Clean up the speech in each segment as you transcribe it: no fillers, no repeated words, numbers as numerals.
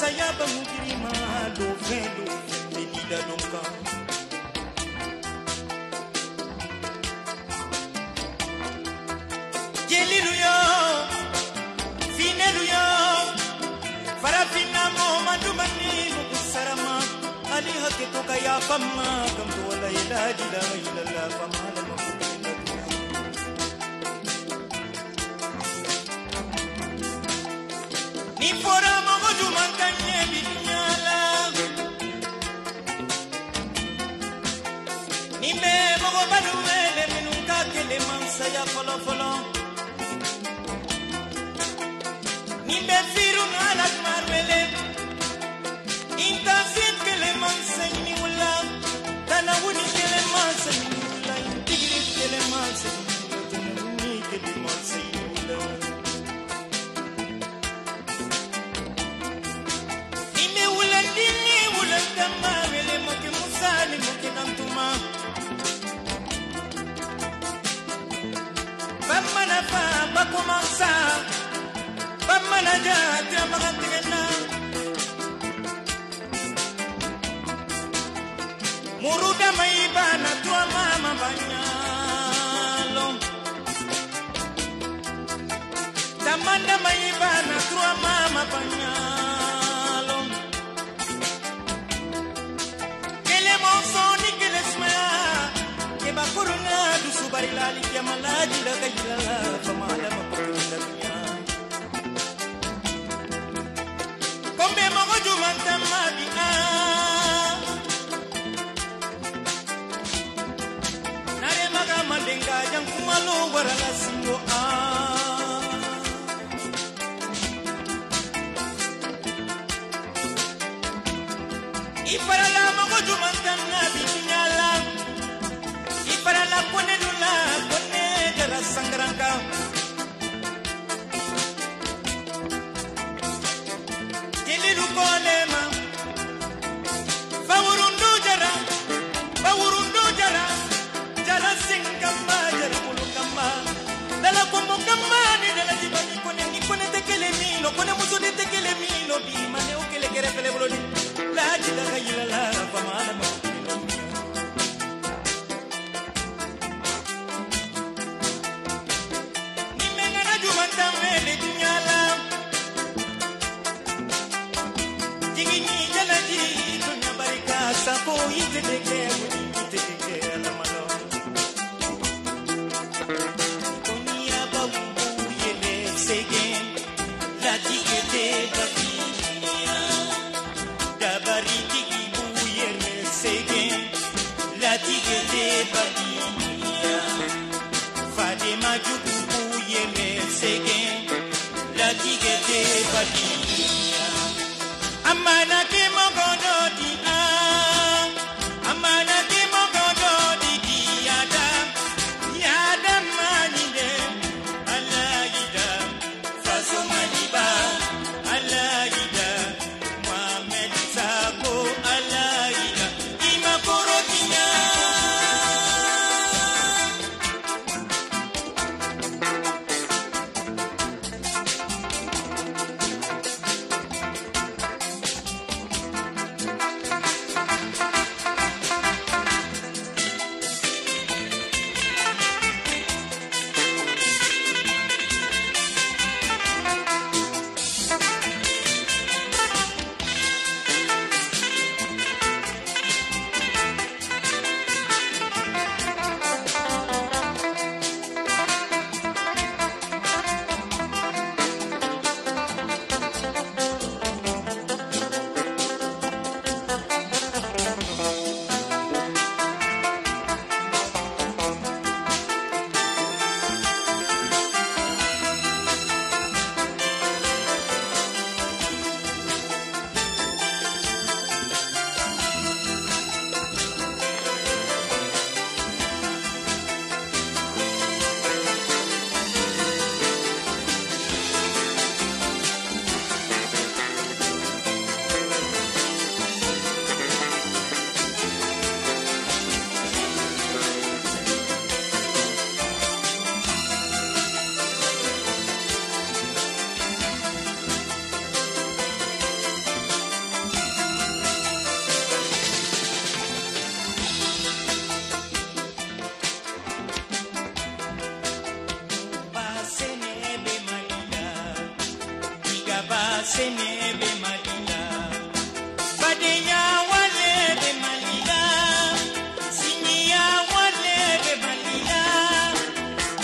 sayaba mukirima luvendo elida nonka jeliruyo fineruyo farafina mo madumani kusarama ali hakito kaya pamma kamtu wala ilaha illa allah pamma ni fora mogo jumanganye binyala ni me mogo baluele nunca que le mansa ya folo folo ni me firun ala marwele intafit que le mansa ni wala dana wuni que le mansa ni wala digri que le mansa ni que le mansa ni wala va a comenzar, va a manejar, te amagante que no. Muruda maibana, tu amama bañalo. Tamanda maibana, tu amama bañalo. Que le monsoni que le smea, que va corona du subarilali que amaladi la gailala. Y para la mogo jumantan na biñala y para la ponedula ponedera la sangranca tiene un problema favorundu jara jara singamba jara mulukamba dala como kamani dala jibani kone tekele milo kone muso de tekele milo bi mane o kele kere pele bololi la ilaha illallah famana ni mena jumanta mele nyala jigi ni jala ji dunya barika sapo ite deke ite deke la malo dunya babu yele sege la ji ite babu amana ke mogodo di a amana ke mogodo di yada manide alaida fasumaniba alaida muhammad sako alaida imakorotinya semebe malila badeya walebe malila sinya walebe malila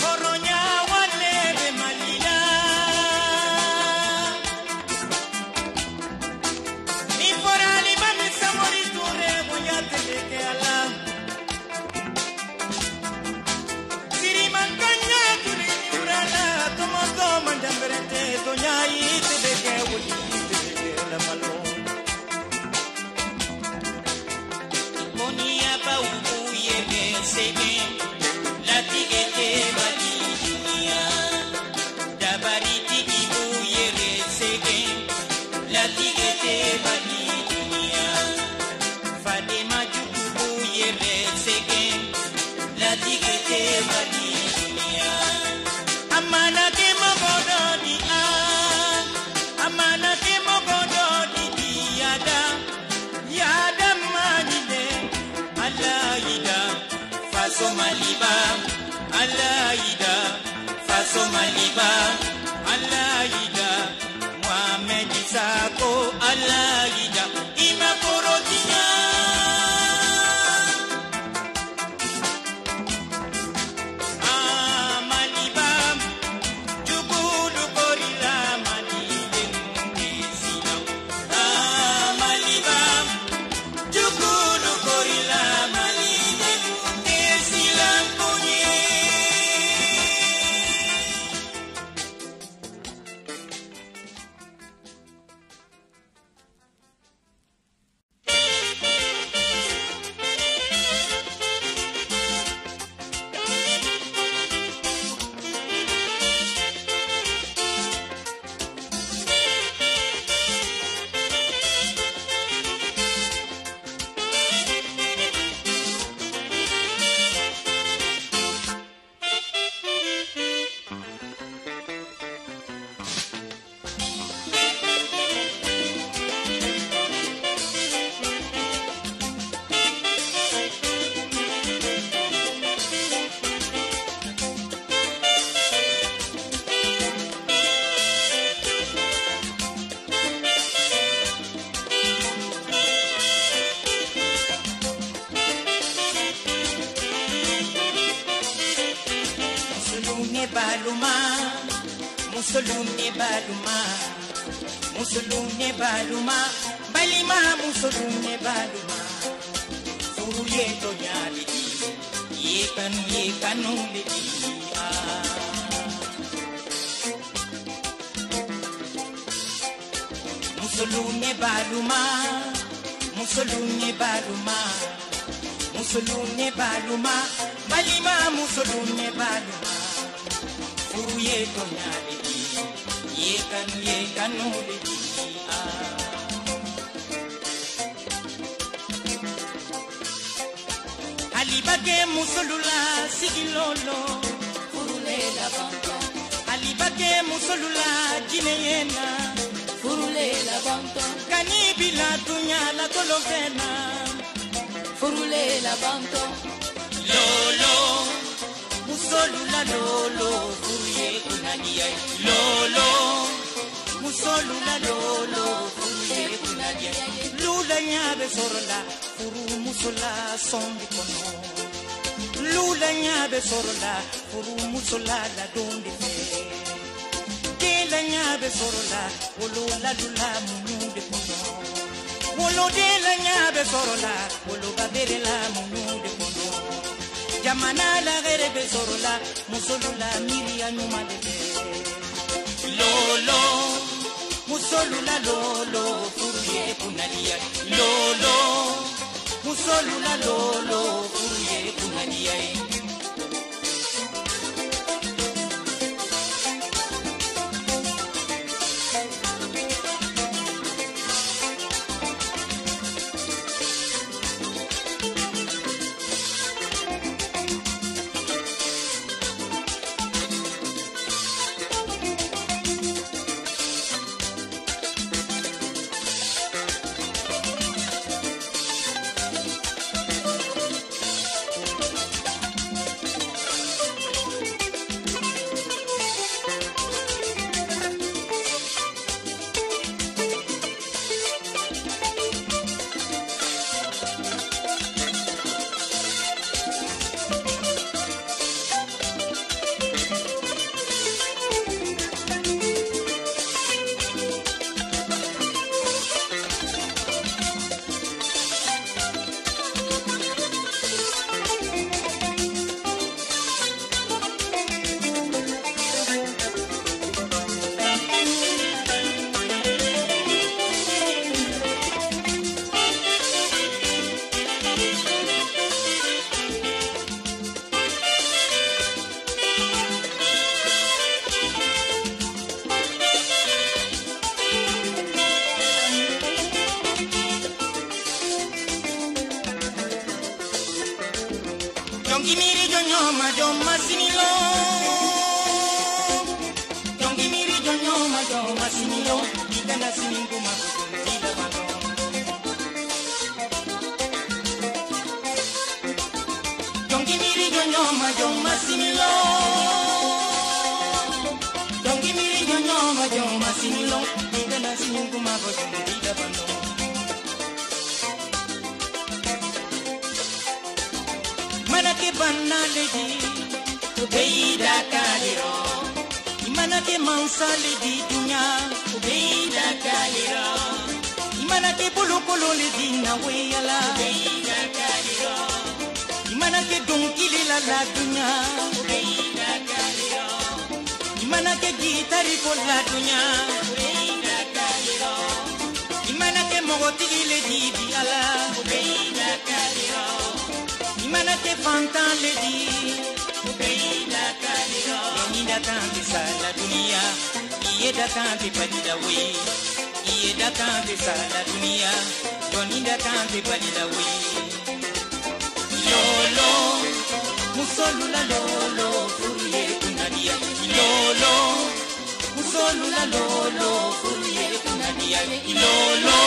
koronya walebe malila ni porali banisa moriture moyatele ke ala siri mankanya turi urala tomo tomo jamberete toñai Somaliba, Alaida, Fasomaliba, Alaida, Mohamed Isako, Alaida, Imakorotia. Amaliba, Jukulu Korila, Manide Mungizina. Amaliba, Jukulu Korila, Tongi miri jonyo ma joma sinilo. Tongi miri jonyo ma joma sinilo. Kita na siningu ma kutumida bano. Tongi miri jonyo ma joma sinilo. Tongi miri jonyo ma joma sinilo. Kita na siningu ma kutumida bano. Manake banaledi, ubeida kaliro. Imanake mansaledi dunya, ubeida kaliro. Imanake bulukuloledi naweyala, ubeida kaliro. Imanake donkilela la dunya, ubeida kaliro. Imanake gitarikola dunya, ubeida kaliro. Imanake mogotiledi diala, ubeida kaliro. Manate fanta le di, ubeida kaliro. Yenida tanti sala dunia, yeda tanti padida we. Yeda tanti sala dunia, yonida tanti padida we. Lolo, musolula lolo, furuye kunadia. Lolo, musolula lolo, furuye kunadia. Lolo.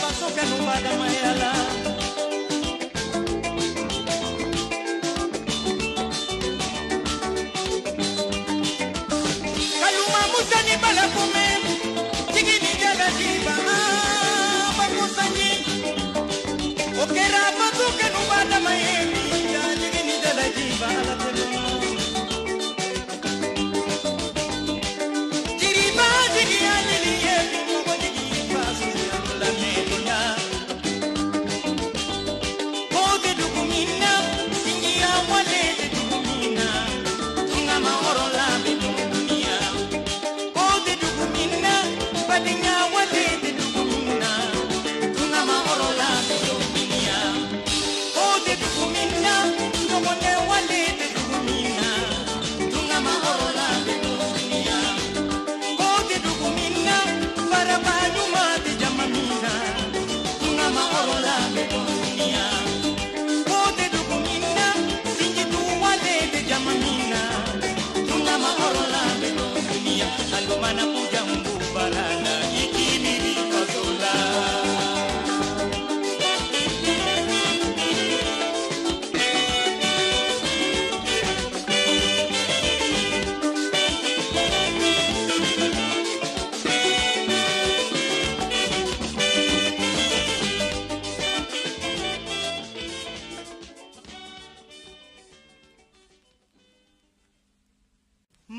pasoka numbada maela. Kaluma musani bala kume, chigi ni jaga jiba ba kusani. Okera pasoka numbada maeli, chigi ni jaga jiba la telo.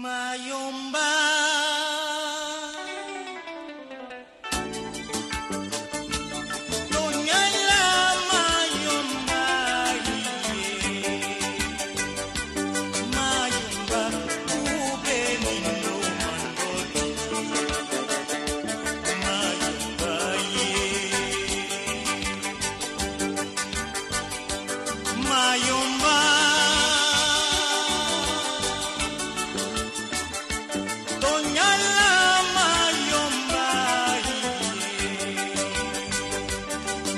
Mayomba Tonga la Mayomba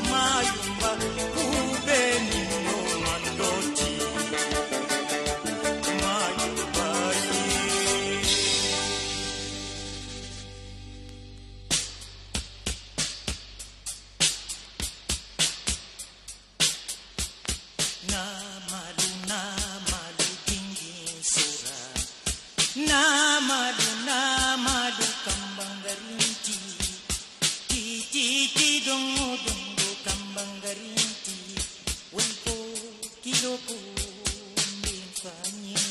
Mayomba ube nino mandori Mayomba Mayomba Nama du kambang gerinti, ti dongo kambang gerinti, unko kiloko mifanya.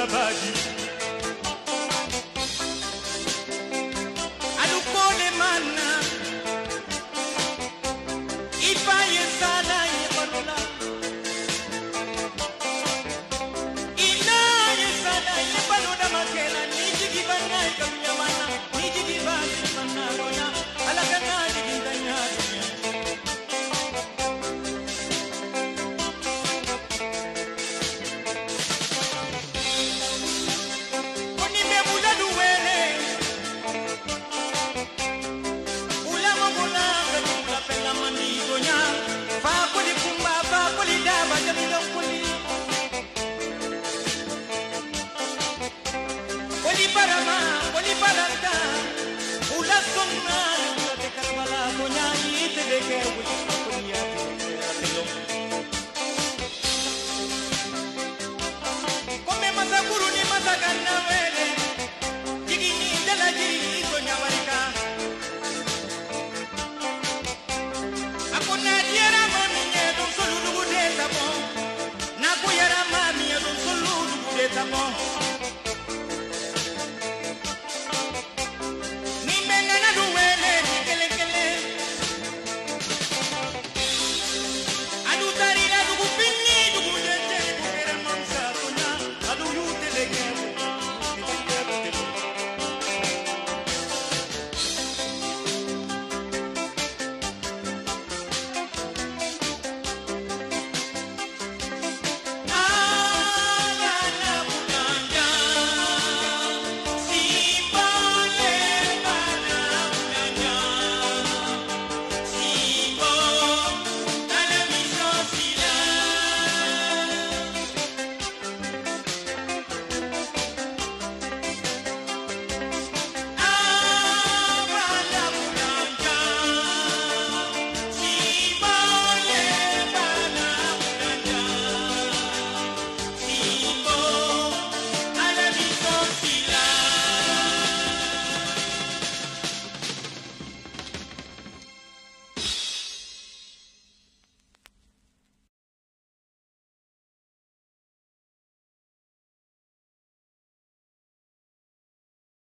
Tonga Mayomba.